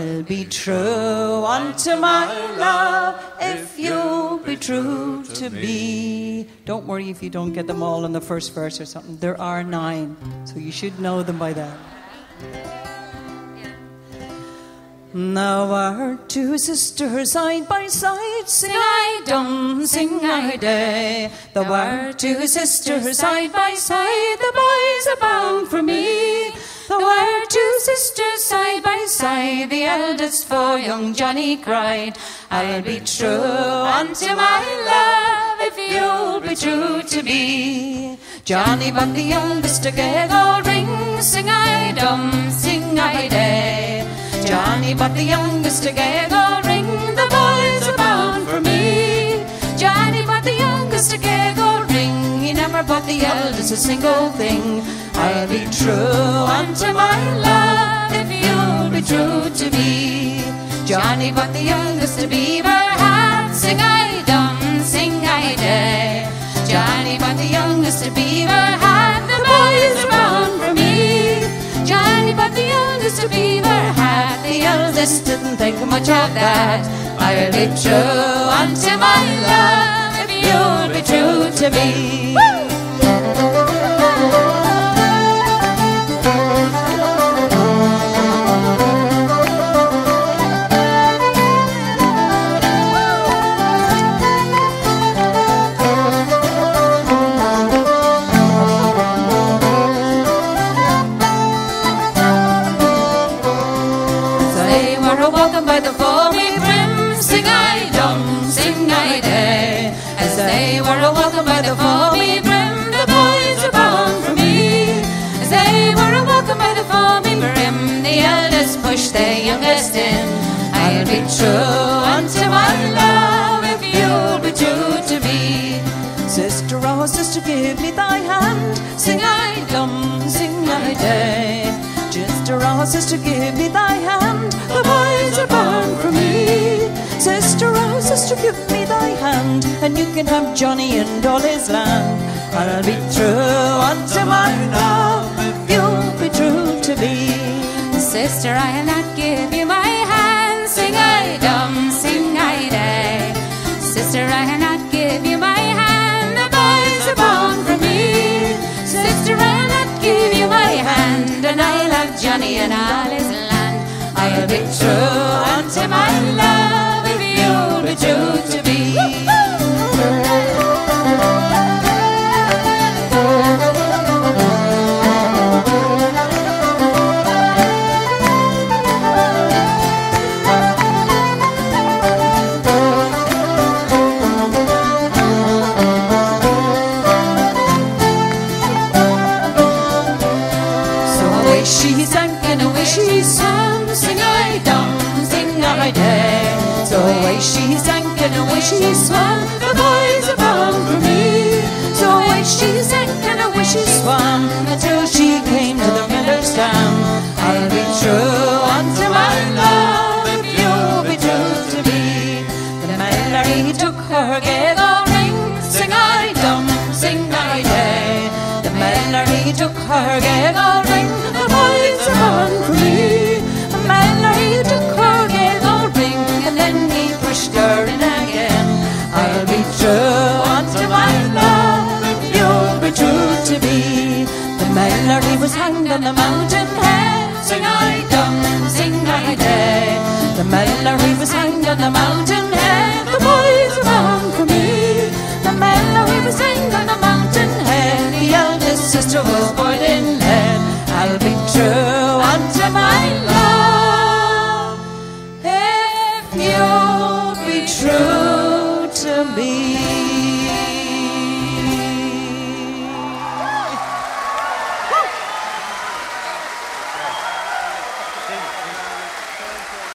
I'll be true unto my love if you'll be true to me. Don't worry if you don't get them all in the first verse or something. There are 9, so you should know them by then. Now our two sisters side by side, sing I dum, sing I day. Now our two sisters side by side, the boys are bound for me. Now our two sisters side by side, the eldest for young Johnny cried, I'll be true unto my love if you'll be true to me. Johnny but the eldest gave all rings, sing I dum, sing I day. Johnny, but the youngest together ring, the boys are bound for me. Johnny, but the youngest together ring, he never bought the eldest a single thing. I'll be true unto my love if you'll be true to me. Johnny, but the youngest a beaver hat, sing I dum, sing I day. Johnny, but the youngest a beaver hat, the boys are bound for me. Johnny, but the youngest a beaver hat, the eldest didn't think much of that. I'll be true unto my love if you'll be true to me. The youngest in, I'll be true unto my love if you'll be true to me. Sister, oh sister, give me thy hand, sing I dum, sing I day. Sister, oh sister, give me thy hand, the boys are born for me. Sister, oh sister, give me thy hand, and you can have Johnny and all his land. I'll be true unto my love if you'll be true to me. Sister, I'll not give you my hand, sing I dum, sing I day. Sister, I'll not give you my hand, the boys are bound for me. Sister, I'll not give you my hand, and I'll have Johnny and all his land. I'll be true unto my love if you'll be true to me. She swam, the boys are bound for me. So away she sank and away she swam, until she came to the miller's dam. I'll be true unto my love if you'll be true to me. The miller he took her gaggle ring, sing I dum, sing I day. The miller he took her gaggle ring, the boys are bound for me. The miller he took her gaggle ring, and then he pushed her in a I'll be true unto my love if you'll be true to me. The melody was hanged on the mountain head, sing I dum, sing I day. The melody was hanged on the mountain